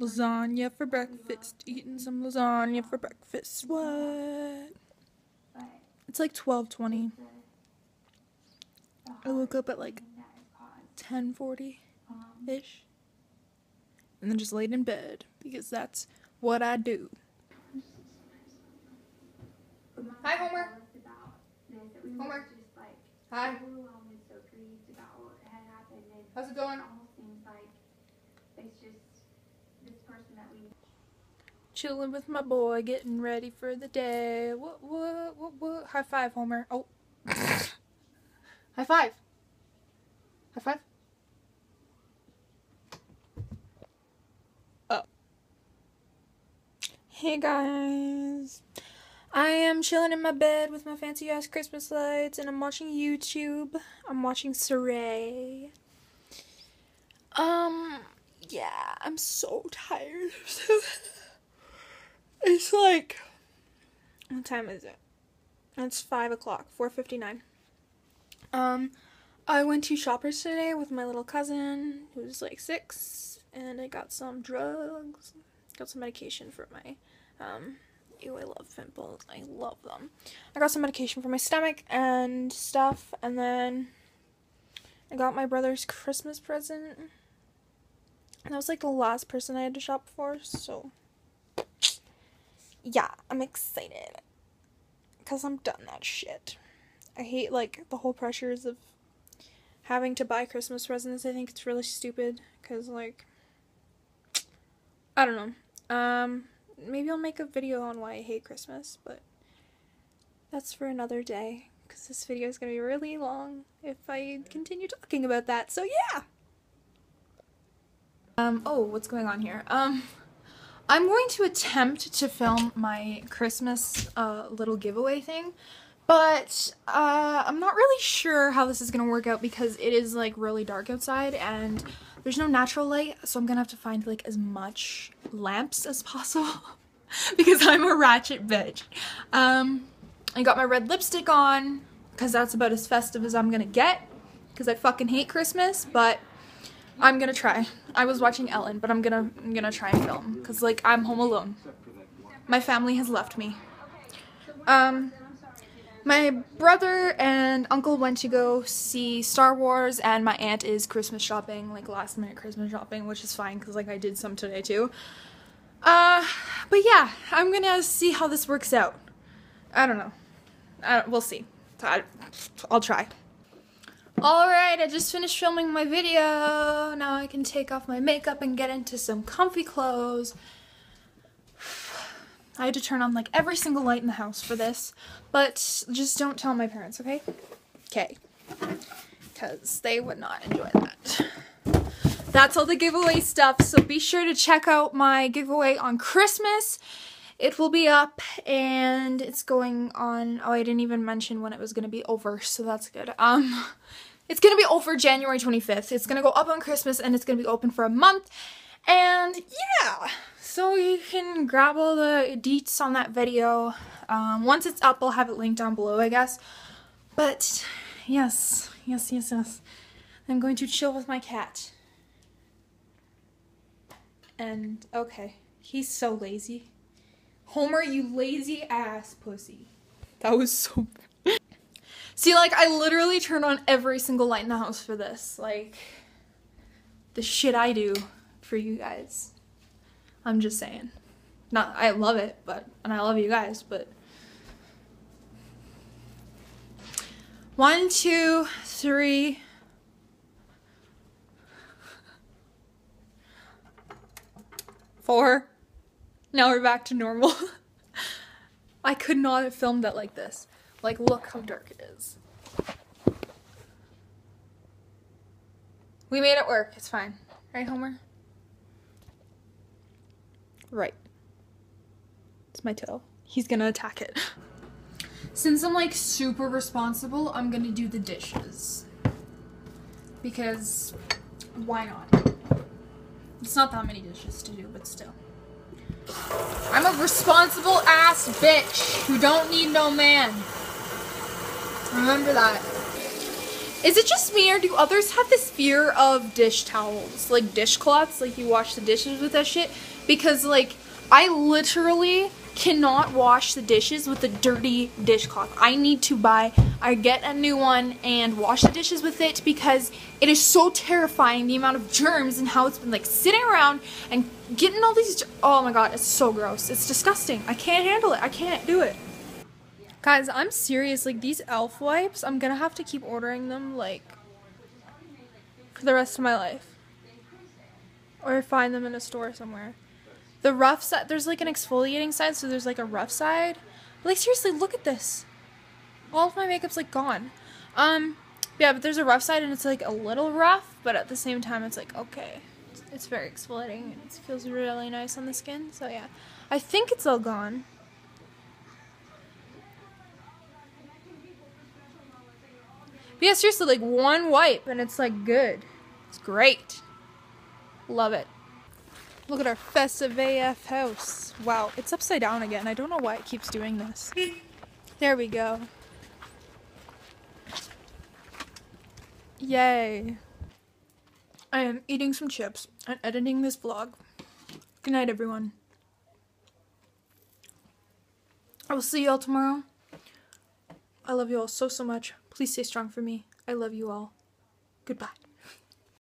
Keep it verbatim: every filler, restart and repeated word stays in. Lasagna for breakfast. Eating some lasagna for breakfast. What? It's like twelve twenty. I woke up at like ten forty-ish. And then just laid in bed because that's what I do. Hi, Homer. Homer. Hi. How's it going? Chilling with my boy, getting ready for the day. What, what, what, what? High five, Homer. Oh. High five. High five. Oh. Hey, guys. I am chilling in my bed with my fancy ass Christmas lights and I'm watching YouTube. I'm watching Saray. Um, yeah, I'm so tired. It's like, what time is it? It's five o'clock, four fifty-nine. Um, I went to Shoppers today with my little cousin, who's like six, and I got some drugs, got some medication for my, um, ew, I love pimples, I love them. I got some medication for my stomach and stuff, and then I got my brother's Christmas present, and that was like the last person I had to shop for, so... yeah, I'm excited because I'm done that shit. I hate like the whole pressures of having to buy Christmas presents. I think it's really stupid because like, I don't know. Um, maybe I'll make a video on why I hate Christmas, but that's for another day because this video is going to be really long if I continue talking about that. So yeah. Um, oh, what's going on here? Um... I'm going to attempt to film my Christmas uh, little giveaway thing, but uh, I'm not really sure how this is going to work out because it is like really dark outside and there's no natural light, so I'm going to have to find like as much lamps as possible because I'm a ratchet bitch. Um, I got my red lipstick on because that's about as festive as I'm going to get because I fucking hate Christmas, but... I'm gonna try. I was watching Ellen, but I'm gonna I'm gonna try and film because like I'm home alone. My family has left me. Um, my brother and uncle went to go see Star Wars, and my aunt is Christmas shopping, like last minute Christmas shopping, which is fine because like I did some today too. Uh, but yeah, I'm gonna see how this works out. I don't know. I don't, we'll see. I, I'll try. Alright, I just finished filming my video. Now I can take off my makeup and get into some comfy clothes. I had to turn on like every single light in the house for this, but just don't tell my parents, okay? Okay. Because they would not enjoy that. That's all the giveaway stuff, so be sure to check out my giveaway on Christmas. It will be up and it's going on, oh, I didn't even mention when it was going to be over, so that's good. Um, it's going to be over January twenty-fifth. It's going to go up on Christmas and it's going to be open for a month. And yeah, so you can grab all the deets on that video. Um, once it's up, I'll have it linked down below, I guess. But yes, yes, yes, yes. I'm going to chill with my cat. And okay, he's so lazy. Homer, you lazy ass pussy. That was so bad. See, like, I literally turned on every single light in the house for this. Like, the shit I do for you guys. I'm just saying. Not, I love it, but, and I love you guys, but. One, two, three. Four. Now we're back to normal. I could not have filmed that like this. Like, look how dark it is. We made it work. It's fine. Right, Homer? Right. It's my toe. He's gonna attack it. Since I'm, like, super responsible, I'm gonna do the dishes. Because, why not? It's not that many dishes to do, but still. I'm a responsible ass bitch who don't need no man. Remember that. Is it just me, or do others have this fear of dish towels? Like dishcloths, like you wash the dishes with that shit? Because like, I literally cannot wash the dishes with a dirty dishcloth. I need to buy, I get a new one and wash the dishes with it, because it is so terrifying, the amount of germs and how it's been like sitting around and getting all these, oh my god, it's so gross. It's disgusting. I can't handle it. I can't do it. Guys, I'm serious, like these elf wipes, I'm gonna have to keep ordering them like for the rest of my life. Or find them in a store somewhere. The rough side, there's like an exfoliating side, so there's like a rough side. But, like seriously, look at this. All of my makeup's like gone. Um, yeah, but there's a rough side and it's like a little rough, but at the same time it's like okay. It's, it's very exfoliating and it feels really nice on the skin, so yeah. I think it's all gone. But yeah, seriously, like one wipe and it's like good. It's great. Love it. Look at our festive A F house. Wow, it's upside down again. I don't know why it keeps doing this. There we go. Yay. I am eating some chips and editing this vlog. Good night, everyone. I will see you all tomorrow. I love you all so, so much. Please stay strong for me. I love you all. Goodbye.